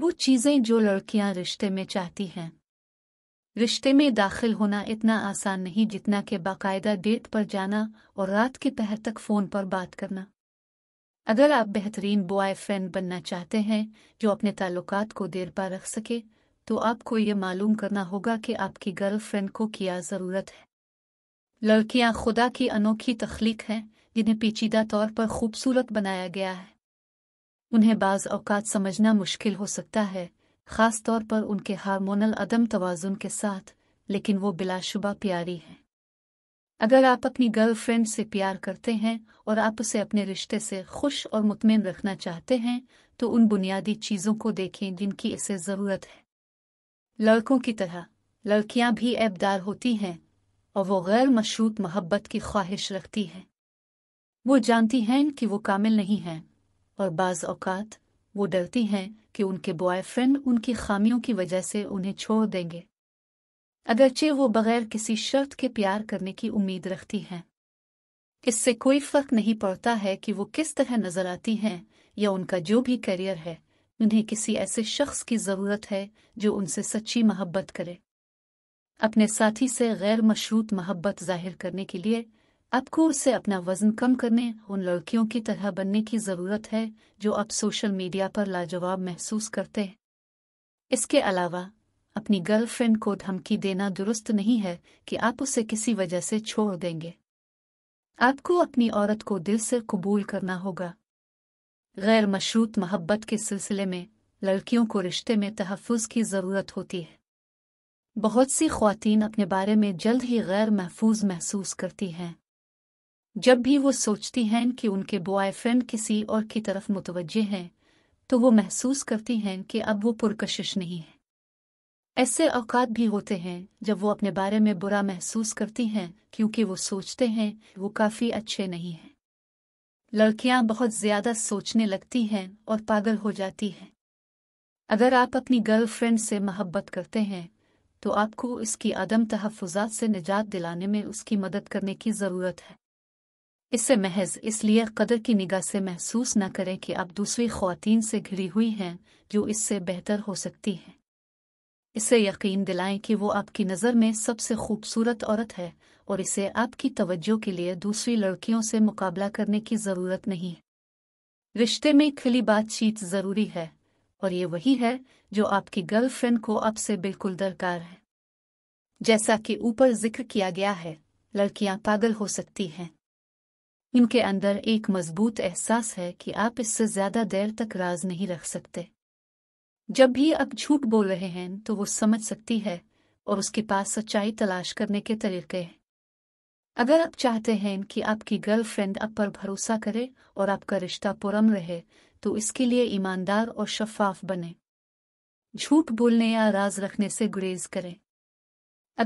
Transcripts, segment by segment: वो चीज़ें जो लड़कियां रिश्ते में चाहती हैं। रिश्ते में दाखिल होना इतना आसान नहीं जितना कि बाकायदा डेट पर जाना और रात के पहर तक फ़ोन पर बात करना। अगर आप बेहतरीन बॉयफ्रेंड बनना चाहते हैं जो अपने ताल्लुकात को देर पा रख सके, तो आपको ये मालूम करना होगा कि आपकी गर्लफ्रेंड को क्या ज़रूरत है। लड़कियां खुदा की अनोखी तख्लीक हैं जिन्हें पेचीदा तौर पर खूबसूरत बनाया गया है। उन्हें बाज़ औक़ात समझना मुश्किल हो सकता है, ख़ास तौर पर उनके हार्मोनल अदम तवाज़ुन के साथ, लेकिन वो बिलाशुबा प्यारी हैं। अगर आप अपनी गर्लफ्रेंड से प्यार करते हैं और आप उसे अपने रिश्ते से खुश और मुतमिन रखना चाहते हैं, तो उन बुनियादी चीज़ों को देखें जिनकी इसे ज़रूरत है। लड़कों की तरह लड़कियां भी ऐबदार होती हैं और वो गैर मशरूत मोहब्बत की ख्वाहिश रखती हैं। वो जानती हैं कि वो कामिल नहीं हैं और बाज़ औक़ात वो डरती हैं कि उनके बॉयफ्रेंड उनकी खामियों की वजह से उन्हें छोड़ देंगे, अगरचे वो बग़ैर किसी शर्त के प्यार करने की उम्मीद रखती हैं। इससे कोई फ़र्क नहीं पड़ता है कि वो किस तरह नज़र आती हैं या उनका जो भी करियर है, उन्हें किसी ऐसे शख्स की ज़रूरत है जो उनसे सच्ची मोहब्बत करे। अपने साथी से गैर मशरूत मोहब्बत ज़ाहिर करने के लिए आपको उसे अपना वज़न कम करने, उन लड़कियों की तरह बनने की ज़रूरत है जो आप सोशल मीडिया पर लाजवाब महसूस करते हैं। इसके अलावा अपनी गर्लफ्रेंड को धमकी देना दुरुस्त नहीं है कि आप उसे किसी वजह से छोड़ देंगे। आपको अपनी औरत को दिल से कबूल करना होगा। गैर मशरूत मोहब्बत के सिलसिले में लड़कियों को रिश्ते में तहफ़्फ़ुज़ की ज़रूरत होती है। बहुत सी ख्वातीन अपने बारे में जल्द ही गैर महफूज महसूस करती हैं जब भी वो सोचती हैं कि उनके बॉयफ्रेंड किसी और की तरफ मुतवज्जे हैं, तो वो महसूस करती हैं कि अब वो पुरकशिश नहीं है। ऐसे औक़ात भी होते हैं जब वो अपने बारे में बुरा महसूस करती हैं क्योंकि वो सोचते हैं वो काफ़ी अच्छे नहीं हैं। लड़कियां बहुत ज़्यादा सोचने लगती हैं और पागल हो जाती हैं। अगर आप अपनी गर्लफ्रेंड से मोहब्बत करते हैं तो आपको इसकी अदम तहफ़्फ़ुज़ात से निजात दिलाने में उसकी मदद करने की ज़रूरत है। इसे महज इसलिए कदर की निगाह से महसूस न करें कि आप दूसरी ख्वातीन से घिरी हुई हैं जो इससे बेहतर हो सकती हैं। इसे यकीन दिलाएं कि वो आपकी नज़र में सबसे खूबसूरत औरत है और इसे आपकी तवज्जो के लिए दूसरी लड़कियों से मुकाबला करने की ज़रूरत नहीं है। रिश्ते में खुली बातचीत ज़रूरी है और ये वही है जो आपकी गर्लफ्रेंड को आपसे बिल्कुल दरकार है। जैसा कि ऊपर जिक्र किया गया है, लड़कियां पागल हो सकती हैं। इनके अंदर एक मजबूत एहसास है कि आप इससे ज़्यादा देर तक राज नहीं रख सकते। जब भी आप झूठ बोल रहे हैं तो वो समझ सकती है और उसके पास सच्चाई तलाश करने के तरीके हैं। अगर आप चाहते हैं कि आपकी गर्लफ्रेंड आप पर भरोसा करे और आपका रिश्ता पुरम रहे, तो इसके लिए ईमानदार और शफाफ बने। झूठ बोलने या राज रखने से गुरेज करें।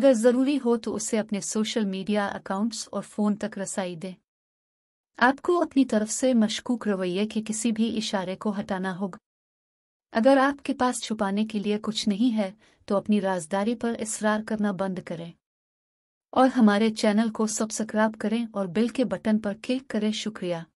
अगर ज़रूरी हो तो उसे अपने सोशल मीडिया अकाउंट्स और फ़ोन तक रसाई दें। आपको अपनी तरफ से मशकूक रवैये के किसी भी इशारे को हटाना होगा। अगर आपके पास छुपाने के लिए कुछ नहीं है तो अपनी राजदारी पर इसरार करना बंद करें। और हमारे चैनल को सब्सक्राइब करें और बेल के बटन पर क्लिक करें। शुक्रिया।